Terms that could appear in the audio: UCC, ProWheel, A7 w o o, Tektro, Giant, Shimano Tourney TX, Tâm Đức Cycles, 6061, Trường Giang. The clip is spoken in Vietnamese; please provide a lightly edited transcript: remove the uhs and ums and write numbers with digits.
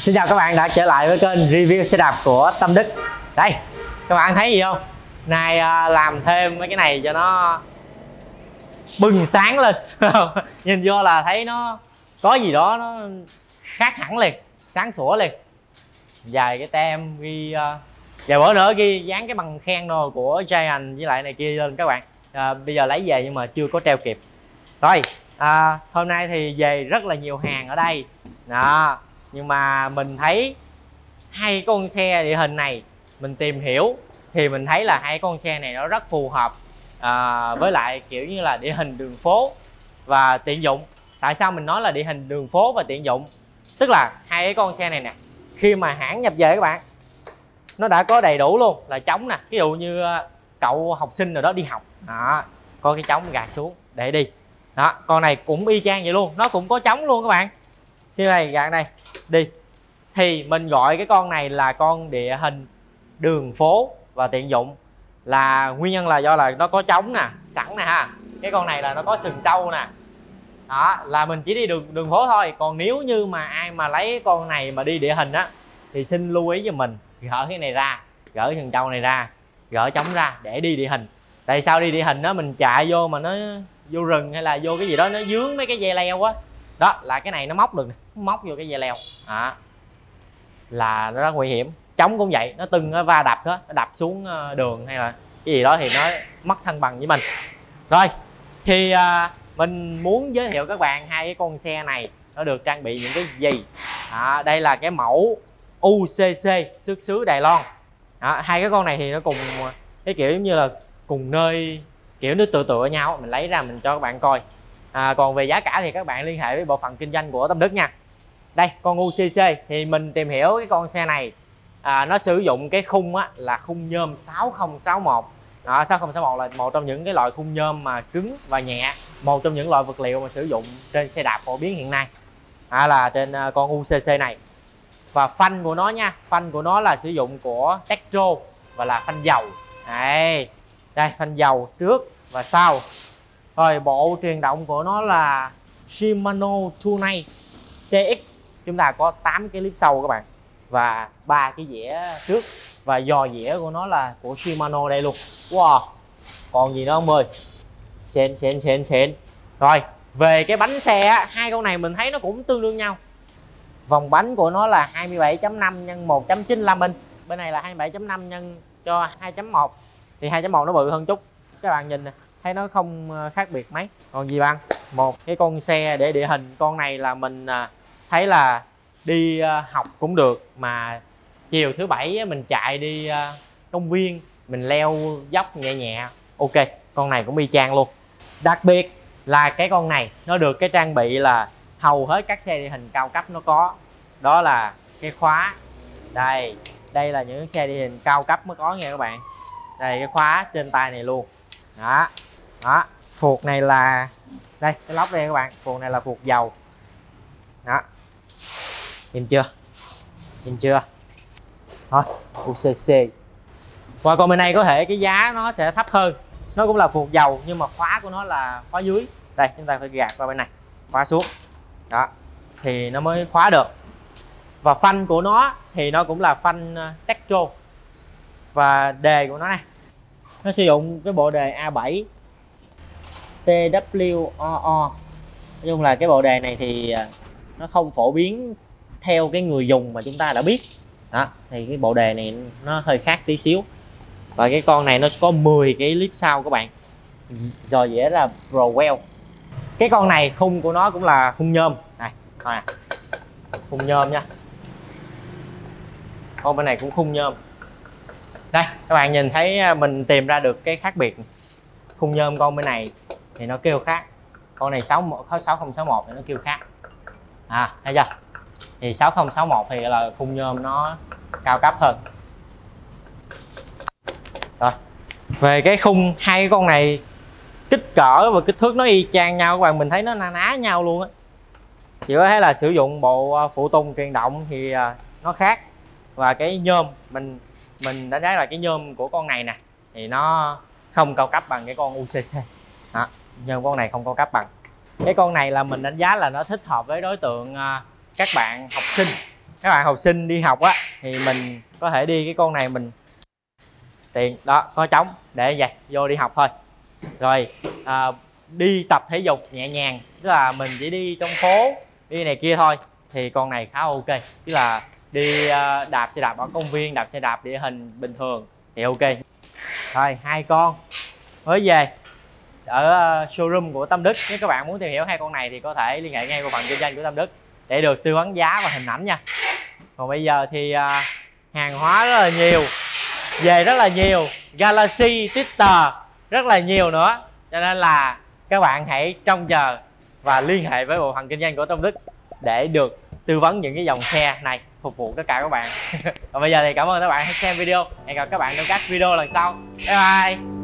Xin chào các bạn đã trở lại với kênh review xe đạp của Tâm Đức. Đây, các bạn thấy gì không? Này làm thêm mấy cái này cho nó bừng sáng lên. Nhìn vô là thấy nó có gì đó nó khác hẳn liền, sáng sủa liền. Dài cái tem ghi, vài bữa nữa ghi dán cái bằng khen đồ của Giant với lại này kia lên các bạn. Bây giờ lấy về nhưng mà chưa có treo kịp. Rồi, hôm nay thì về rất là nhiều hàng ở đây. Đó. Nhưng mà mình thấy hai con xe địa hình này, mình tìm hiểu thì mình thấy là hai con xe này nó rất phù hợp với lại kiểu như là địa hình đường phố và tiện dụng. Tại sao mình nói là địa hình đường phố và tiện dụng? Tức là hai cái con xe này nè, khi mà hãng nhập về các bạn, nó đã có đầy đủ luôn là trống nè. Ví dụ như cậu học sinh nào đó đi học đó, có cái trống gạt xuống để đi đó. Con này cũng y chang vậy luôn, nó cũng có trống luôn các bạn. Như này gạt này đi, thì mình gọi cái con này là con địa hình đường phố và tiện dụng, là nguyên nhân là do là nó có trống nè, sẵn nè ha. Cái con này là nó có sừng trâu nè, đó là mình chỉ đi đường phố thôi. Còn nếu như mà ai mà lấy con này mà đi địa hình á thì xin lưu ý cho mình, gỡ cái này ra, gỡ sừng trâu này ra, gỡ trống ra để đi địa hình. Tại sao đi địa hình đó, mình chạy vô mà nó vô rừng hay là vô cái gì đó nó dướng mấy cái dây leo á, đó là cái này nó móc được nè, móc vô cái dây leo à, là nó rất nguy hiểm. Trống cũng vậy, nó từng nó va đập đó, nó đập xuống đường hay là cái gì đó thì nó mất thăng bằng với mình. Rồi thì mình muốn giới thiệu các bạn hai cái con xe này nó được trang bị những cái gì. Đây là cái mẫu UCC xuất xứ Đài Loan. Hai cái con này thì nó cùng cái kiểu giống như là cùng nơi, kiểu nó tựa nhau. Mình lấy ra mình cho các bạn coi. Còn về giá cả thì các bạn liên hệ với bộ phận kinh doanh của Tâm Đức nha. Đây, con UCC thì mình tìm hiểu cái con xe này, nó sử dụng cái khung á, là khung nhôm 6061. 6061 là một trong những cái loại khung nhôm mà cứng và nhẹ, một trong những loại vật liệu mà sử dụng trên xe đạp phổ biến hiện nay, là trên con UCC này. Và phanh của nó nha, phanh của nó là sử dụng của Tektro và là phanh dầu. Đây, phanh dầu trước và sau. Rồi bộ truyền động của nó là Shimano Tourney TX. Chúng ta có 8 cái clip sau các bạn, và 3 cái dĩa trước. Và giò dĩa của nó là của Shimano đây luôn. Wow, còn gì nữa không ơi? Xịn. Rồi về cái bánh xe, hai con này mình thấy nó cũng tương đương nhau. Vòng bánh của nó là 27.5 x 1.95 inch. Bên này là 27.5 x cho 2.1. Thì 2.1 nó bự hơn chút. Các bạn nhìn nè, thấy nó không khác biệt mấy. Còn gì bạn? Một cái con xe để địa hình, con này là mình thấy là đi học cũng được, mà chiều thứ bảy mình chạy đi công viên, mình leo dốc nhẹ nhẹ, ok. Con này cũng y chang luôn. Đặc biệt là cái con này nó được cái trang bị là hầu hết các xe địa hình cao cấp nó có, đó là cái khóa. Đây là những xe địa hình cao cấp mới có nha các bạn. Đây, cái khóa trên tay này luôn. Đó, phuộc này là, đây cái lốc đây các bạn, phuộc này là phuộc dầu. Đó, nhìn chưa? Thôi, UCC. Qua con bên này có thể cái giá nó sẽ thấp hơn, nó cũng là phuộc dầu nhưng mà khóa của nó là khóa dưới. Đây, chúng ta phải gạt qua bên này, khóa xuống, đó thì nó mới khóa được. Và phanh của nó thì nó cũng là phanh Tektro. Và đề của nó này, nó sử dụng cái bộ đề A7 w o o. Nói chung là cái bộ đề này thì nó không phổ biến theo cái người dùng mà chúng ta đã biết. Đó, thì cái bộ đề này nó hơi khác tí xíu. Và cái con này nó có 10 cái clip sau các bạn. Rồi dễ là ProWheel. Cái con này khung của nó cũng là khung nhôm. Này, coi nè. Khung nhôm nha. Con bên này cũng khung nhôm. Đây, các bạn nhìn thấy mình tìm ra được cái khác biệt. Khung nhôm con bên này thì nó kêu khác. Con này 6061 thì nó kêu khác. Thấy chưa? Thì 6061 thì là khung nhôm nó cao cấp hơn. Rồi. Về cái khung, hai con này kích cỡ và kích thước nó y chang nhau các bạn, mình thấy nó na ná nhau luôn á. Chỉ có thấy là sử dụng bộ phụ tùng truyền động thì nó khác. Và cái nhôm mình đã nói là cái nhôm của con này nè thì nó không cao cấp bằng cái con UCC. Đó, nhôm con này không cao cấp bằng. Cái con này là mình đánh giá là nó thích hợp với đối tượng các bạn học sinh các bạn học sinh đi học á thì mình có thể đi cái con này, mình tiện đó có trống để vậy vô đi học thôi. Rồi đi tập thể dục nhẹ nhàng, tức là mình chỉ đi trong phố đi này kia thôi thì con này khá ok, tức là đi đạp xe đạp ở công viên, đạp xe đạp địa hình bình thường thì ok. Rồi hai con mới về ở showroom của Tâm Đức. Nếu các bạn muốn tìm hiểu hai con này thì có thể liên hệ ngay qua phần kinh doanh của Tâm Đức để được tư vấn giá và hình ảnh nha. Còn bây giờ thì hàng hóa rất là nhiều, về rất là nhiều, Galaxy Twitter rất là nhiều nữa, cho nên là các bạn hãy trông chờ và liên hệ với bộ phận kinh doanh của Tâm Đức để được tư vấn những cái dòng xe này phục vụ tất cả các bạn. Còn bây giờ thì cảm ơn các bạn đã xem video, hẹn gặp các bạn trong các video lần sau. Bye bye.